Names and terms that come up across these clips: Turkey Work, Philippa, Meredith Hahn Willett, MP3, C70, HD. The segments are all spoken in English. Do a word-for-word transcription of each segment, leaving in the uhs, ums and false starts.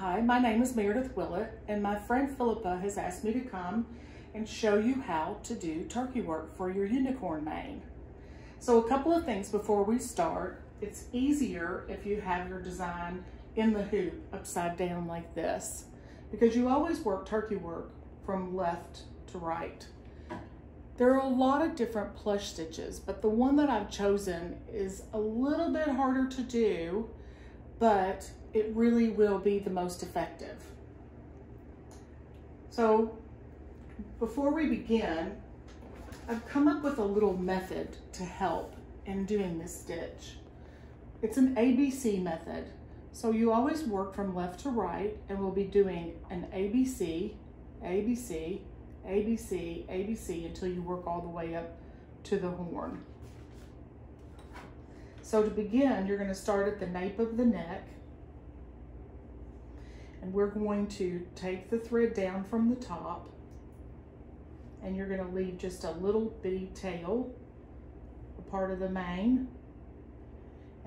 Hi, my name is Meredith Willett, and my friend Philippa has asked me to come and show you how to do turkey work for your unicorn mane. So a couple of things before we start. It's easier if you have your design in the hoop upside down like this, because you always work turkey work from left to right. There are a lot of different plush stitches, but the one that I've chosen is a little bit harder to do, but it really will be the most effective. So before we begin, I've come up with a little method to help in doing this stitch. It's an A B C method. So you always work from left to right, and we'll be doing an A B C, A B C, A B C, A B C until you work all the way up to the horn. So to begin, you're going to start at the nape of the neck, and we're going to take the thread down from the top, and you're going to leave just a little bitty tail, a part of the mane,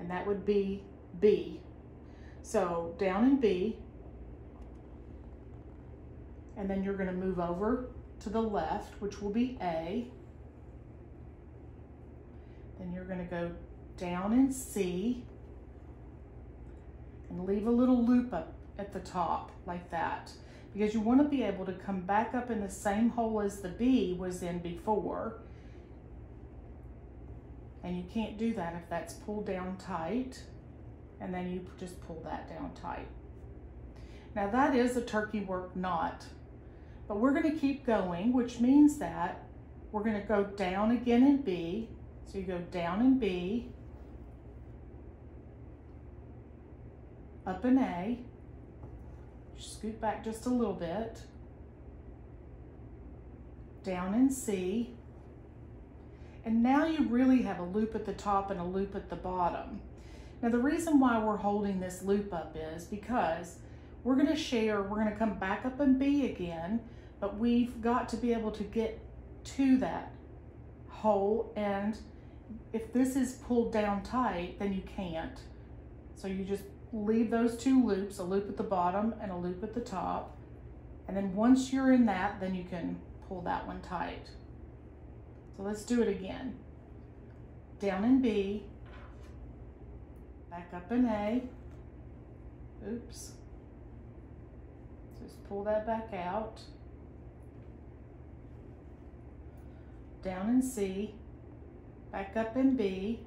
and that would be B. So down in B, and then you're going to move over to the left, which will be A. Then you're going to go down in C and leave a little loop up at the top like that, because you want to be able to come back up in the same hole as the B was in before, and you can't do that if that's pulled down tight, and then you just pull that down tight. Now that is a turkey work knot, but we're going to keep going, which means that we're going to go down again in B. So you go down in B, up in A, scoot back just a little bit, down in C, and now you really have a loop at the top and a loop at the bottom. Now the reason why we're holding this loop up is because we're going to share, we're going to come back up in B again, but we've got to be able to get to that hole, and if this is pulled down tight, then you can't. So you just leave those two loops, a loop at the bottom and a loop at the top, and then once you're in that, then you can pull that one tight. So let's do it again. Down in B, back up in A, oops, just pull that back out, down in C, back up in B,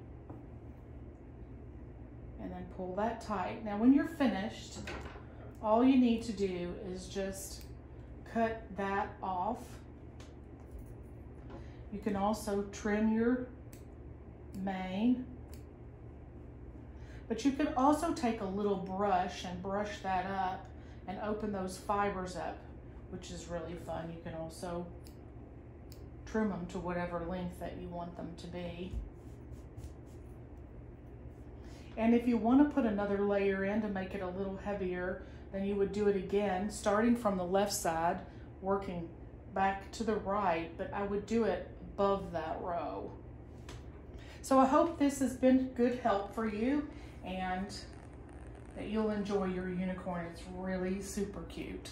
and then pull that tight. Now when you're finished, all you need to do is just cut that off. You can also trim your mane, but you could also take a little brush and brush that up and open those fibers up, which is really fun. You can also trim them to whatever length that you want them to be. And if you want to put another layer in to make it a little heavier, then you would do it again, starting from the left side, working back to the right, but I would do it above that row. So I hope this has been good help for you and that you'll enjoy your unicorn. It's really super cute.